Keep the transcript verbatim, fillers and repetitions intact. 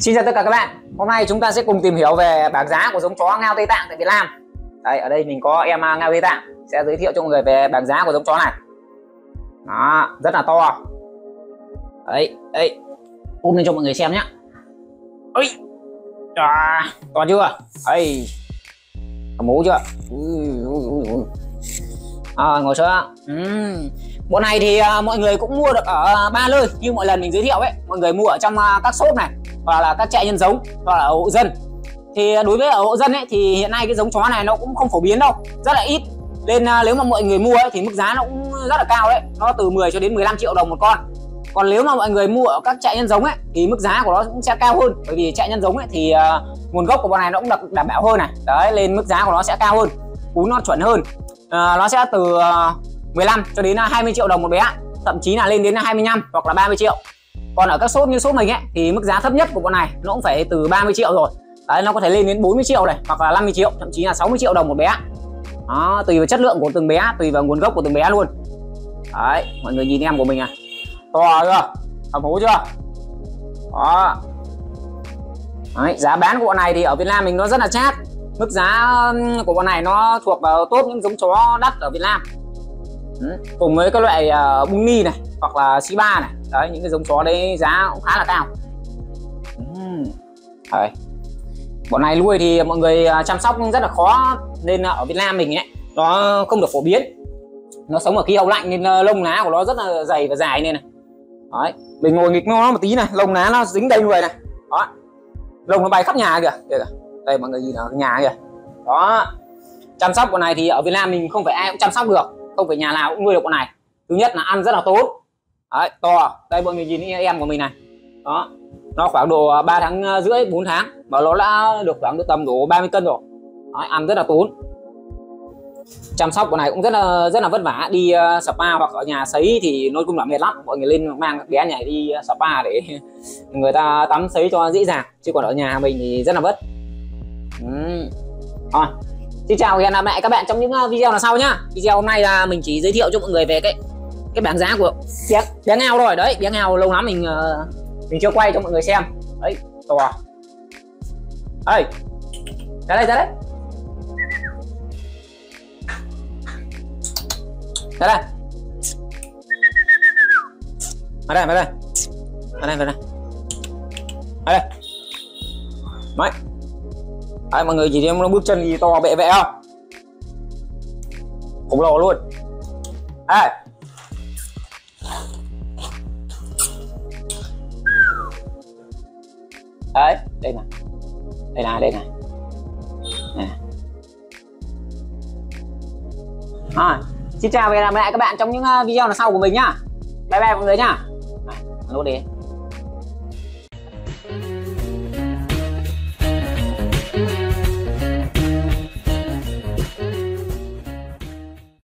Xin chào tất cả các bạn. Hôm nay chúng ta sẽ cùng tìm hiểu về bảng giá của giống chó Ngao Tây Tạng tại Việt Nam. Đây, ở đây mình có em Ngao Tây Tạng sẽ giới thiệu cho mọi người về bảng giá của giống chó này. Đó, rất là to. Đấy, đây. Ôm lên cho mọi người xem nhé. Ôi. À, to chưa? Ấy. Mú chưa? À, ngồi xuống. Uhm. Bộ này thì uh, mọi người cũng mua được ở ba nơi như mọi lần mình giới thiệu ấy. Mọi người mua ở trong uh, các shop này, hoặc là các trại nhân giống, hoặc là ở hộ dân. Thì đối với ở hộ dân ấy thì hiện nay cái giống chó này nó cũng không phổ biến đâu, rất là ít. Nên uh, nếu mà mọi người mua ấy, thì mức giá nó cũng rất là cao đấy, nó từ mười cho đến mười lăm triệu đồng một con. Còn nếu mà mọi người mua ở các trại nhân giống ấy thì mức giá của nó cũng sẽ cao hơn, bởi vì trại nhân giống ấy thì uh, nguồn gốc của bọn này nó cũng được đảm bảo hơn này. Đấy, nên mức giá của nó sẽ cao hơn, cú nó chuẩn hơn. Uh, nó sẽ từ uh, mười lăm cho đến hai mươi triệu đồng một bé, thậm chí là lên đến hai mươi lăm hoặc là ba mươi triệu. Còn ở các shop như shop mình ấy thì mức giá thấp nhất của bọn này nó cũng phải từ ba mươi triệu rồi. Đấy, nó có thể lên đến bốn mươi triệu này, hoặc là năm mươi triệu, thậm chí là sáu mươi triệu đồng một bé. Đó, tùy vào chất lượng của từng bé, tùy vào nguồn gốc của từng bé luôn. Đấy, mọi người nhìn em của mình à. To chưa? Hầm hố chưa? Đó. Đấy, giá bán của bọn này thì ở Việt Nam mình nó rất là chát. Mức giá của bọn này nó thuộc vào top những giống chó đắt ở Việt Nam. Ừ. Cùng với các loại uh, Bunny này, hoặc là Shiba này. Đấy, những cái giống chó đấy giá cũng khá là cao. Ừ. Bọn này nuôi thì mọi người chăm sóc rất là khó, nên ở Việt Nam mình ấy nó không được phổ biến. Nó sống ở khí hậu lạnh nên lông lá của nó rất là dày và dài nên này. Đấy, mình ngồi nghịch nó một tí này, lông lá nó dính đầy người này. Đó, lông nó bay khắp nhà kìa, kìa. Đây mọi người nhìn ở nhà kìa. Đó, chăm sóc bọn này thì ở Việt Nam mình không phải ai cũng chăm sóc được, không phải nhà nào cũng nuôi được con này. Thứ nhất là ăn rất là tốt. Đấy, to. Đây mọi người nhìn em của mình này. Đó, nó khoảng độ ba tháng rưỡi, bốn tháng mà nó đã được khoảng độ tầm độ ba mươi cân rồi. Đấy, ăn rất là tốn. Chăm sóc con này cũng rất là rất là vất vả. Đi uh, spa hoặc ở nhà sấy thì nó cũng là mệt lắm. Mọi người lên mang bé nhảy đi uh, spa để người ta tắm sấy cho dễ dàng, chứ còn ở nhà mình thì rất là vất. uhm. Rồi, xin chào và hẹn gặp lại các bạn trong những video nào sau nhá. Video hôm nay là mình chỉ giới thiệu cho mọi người về cái cái bảng giá của bé, bé Ngao rồi. Đấy, bé Ngao lâu lắm mình uh, mình chưa quay cho mọi người xem. Đấy, to. Ê, ra đây, ra đây. Ra đây. Ra đây, ra đây. Ra đây, ra đây. Ra đây. Đấy. Đấy, mọi người chỉ thấy nó bước chân gì to bệ vệ không? Khổng lồ luôn. Đây. Đấy, đây này. Đây này, đây này. Này. À, xin chào và hẹn gặp lại các bạn trong những video lần sau của mình nhá. Bye bye mọi người nhá. Này, nốt đi.